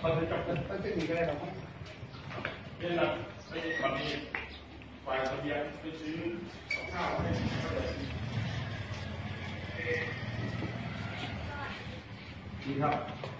พอจะจับตั้งชื่อมีก็ได้ครับเรื่องนั้นไปทำนี่ฝ่ายทะเบียนไปซื้อข้าวให้ก็เลยดีครับ